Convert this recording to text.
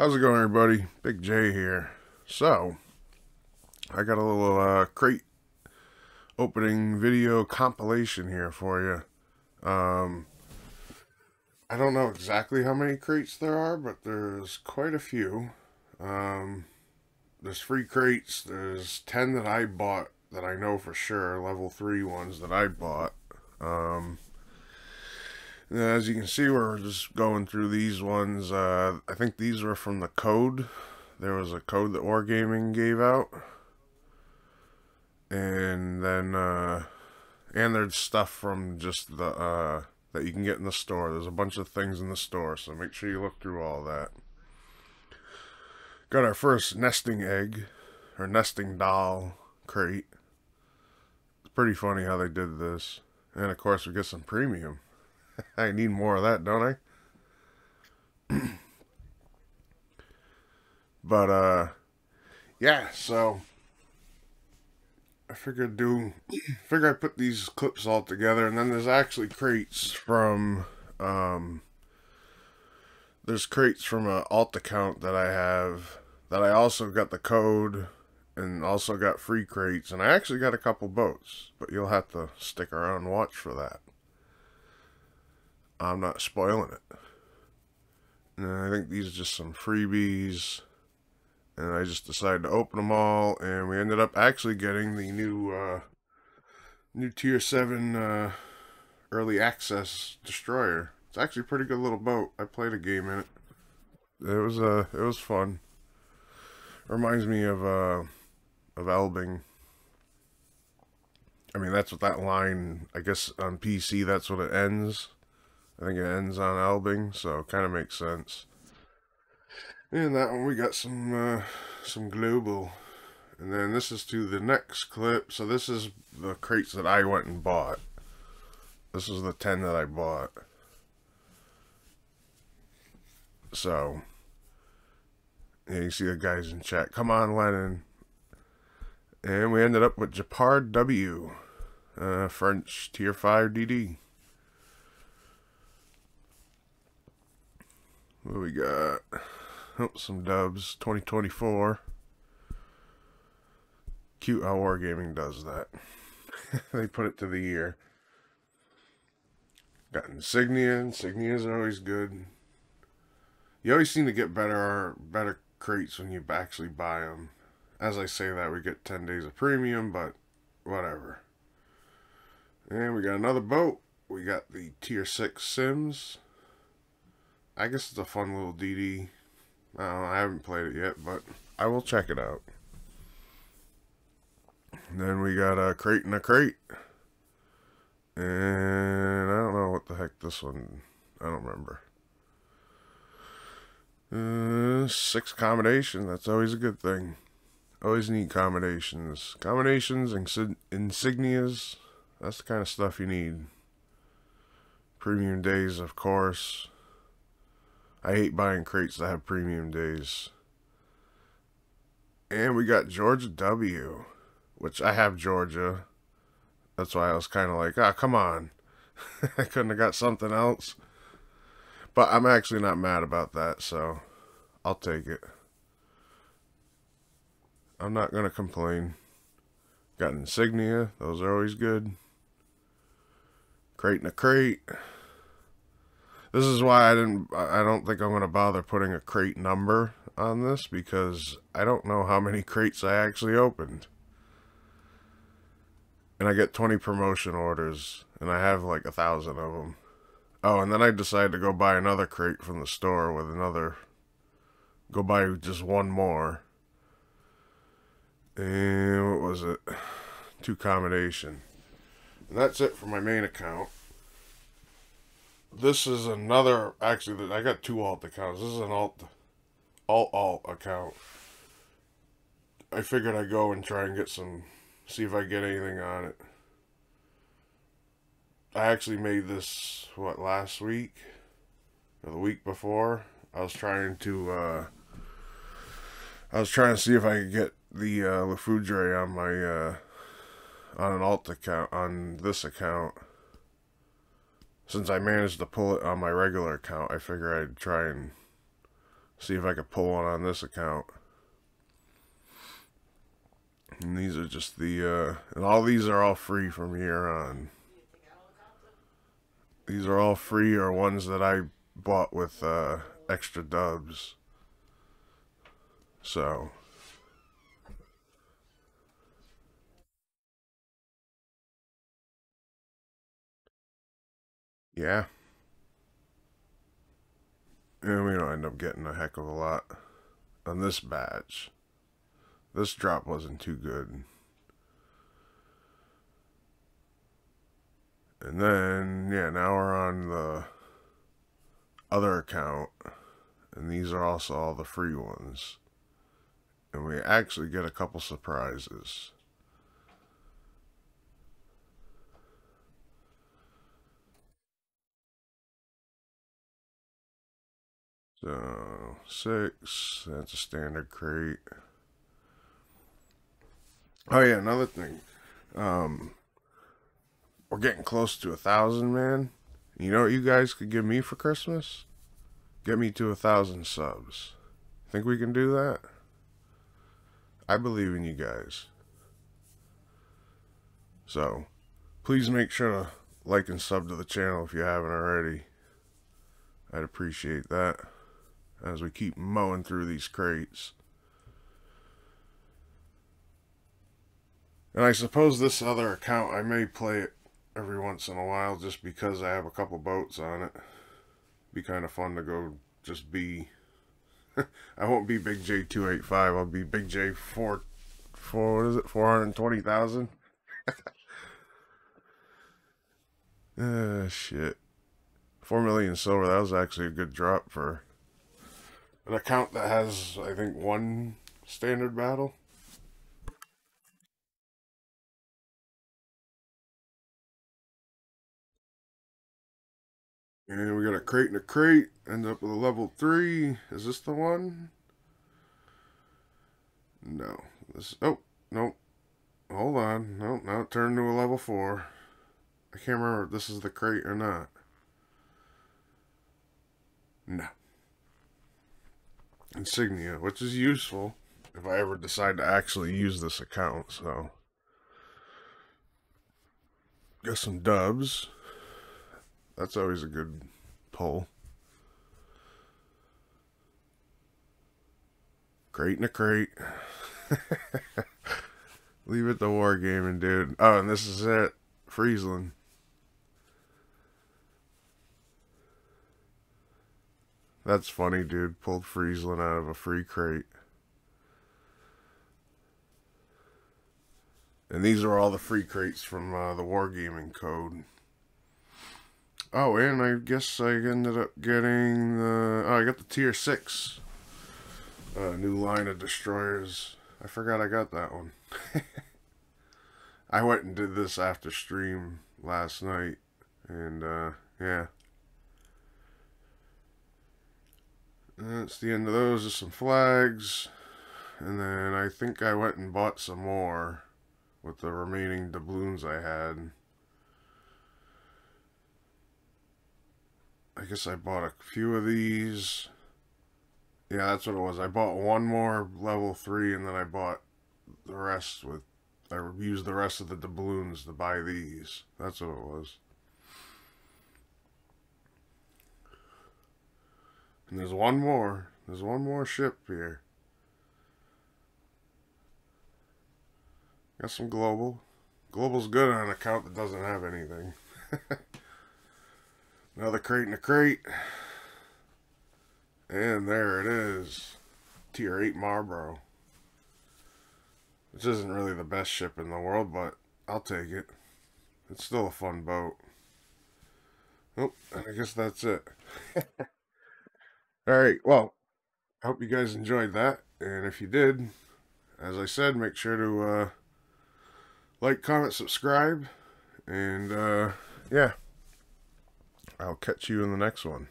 How's it going, everybody? Big J here. So, I got a little crate opening video compilation here for you. I don't know exactly how many crates there are, but there's quite a few. There's free crates. There's 10 that I bought that I know for sure, level 3 ones that I bought. As you can see, we're just going through these ones. I think these were from the code. There was a code that Wargaming gave out. And then, and there's stuff from just the, that you can get in the store. There's a bunch of things in the store, so make sure you look through all that. Got our first nesting egg, or nesting doll crate. It's pretty funny how they did this. And of course, we get some premium. I need more of that, don't I? But, yeah, so I figured I'd put these clips all together, and then there's actually crates from, there's crates from an alt account that I have, that I also got the code, and also got free crates, and I actually got a couple boats, but you'll have to stick around and watch for that. I'm not spoiling it. And I think these are just some freebies. And I just decided to open them all. And we ended up actually getting the new, new Tier 7 Early Access Destroyer. It's actually a pretty good little boat. I played a game in it. It was fun. Reminds me of Elbing. I mean, that's what that line, I guess on PC, that's what it ends. I think it ends on Elbing, so it kind of makes sense. And that one, we got some global. And then this is to the next clip. So this is the crates that I went and bought. This is the 10 that I bought. So, yeah, you see the guys in chat. Come on, Lennon. And we ended up with Jappard W. French Tier 5 DD. What do we got? Oh, some dubs. 2024. Cute how Wargaming does that. They put it to the year. Got insignia. Insignias are always good. You always seem to get better crates when you actually buy them. As I say that, we get 10 days of premium, but whatever. And we got another boat. We got the Tier 6 Sims. I guess it's a fun little DD. I haven't played it yet, but I will check it out. And then we got a crate and a crate. And I don't know what the heck this one... I don't remember. 6 combination. That's always a good thing. Always need combinations. Combinations, insignias. That's the kind of stuff you need. Premium days, of course. I hate buying crates that have premium days. And we got Georgia W, which I have Georgia. That's why I was kind of like, ah, come on. I couldn't have got something else. But I'm actually not mad about that, so I'll take it. I'm not going to complain. Got insignia. Those are always good. Crate in a crate. This is why I don't think I'm going to bother putting a crate number on this, because I don't know how many crates I actually opened. And I get 20 promotion orders, and I have like 1,000 of them. Oh, and then I decided to go buy another crate from the store with another... Go buy just one more. And what was it? 2 combination. And that's it for my main account. This is another, actually, I got 2 alt accounts. This is an alt account. I figured I'd go and try and get some, see if I get anything on it. I actually made this, what, last week? Or the week before? I was trying to see if I could get the, Le Foudre on my, on an alt account, on this account. Since I managed to pull it on my regular account, I figure I'd try and See if I could pull one on this account. And these are just the, and all these are all free from here on. These are all free or ones that I bought with extra dubs. So. Yeah. And we don't end up getting a heck of a lot on this batch. This drop wasn't too good. And then, yeah, now we're on the other account. And these are also all the free ones. And we actually get a couple surprises. So, 6, that's a standard crate. Oh yeah, another thing. We're getting close to 1,000, man. You know what you guys could give me for Christmas? Get me to 1,000 subs. Think we can do that? I believe in you guys. So, please make sure to like and sub to the channel if you haven't already. I'd appreciate that. As we keep mowing through these crates. And I suppose this other account, I may play it every once in a while just because I have a couple boats on it. Be kind of fun to go just be. I won't be Big J285, I'll be Big J4, what is it, 420,000? Shit. 4 million silver, that was actually a good drop for an account that has, I think, one standard battle. And we got a crate and a crate. Ends up with a level 3. Is this the one? No. This. Oh, no. Hold on. No, now it turned to a level 4. I can't remember if this is the crate or not. No. Insignia, which is useful if I ever decide to actually use this account, so. Got some dubs. That's always a good pull. Crate in a crate. Leave it to Wargaming, dude. Oh, and this is it. Friesland. That's funny, dude. Pulled Friesland out of a free crate. And these are all the free crates from the Wargaming code. Oh, and I guess I ended up getting the... Oh, I got the Tier 6. New line of destroyers. I forgot I got that one. I went and did this after stream last night. And, yeah. That's the end of those. Just some flags. And then I think I went and bought some more with the remaining doubloons I had. I guess I bought a few of these. Yeah, that's what it was. I bought one more level 3 and then I bought the rest with... I used the rest of the doubloons to buy these. That's what it was. And there's one more. There's one more ship here. Got some global. Global's good on an account that doesn't have anything. Another crate in a crate. And there it is. Tier 8 Marlboro. Which isn't really the best ship in the world, but I'll take it. It's still a fun boat. Oh, I guess that's it. Alright, well, I hope you guys enjoyed that. And if you did, as I said, make sure to like, comment, subscribe. And yeah. I'll catch you in the next one.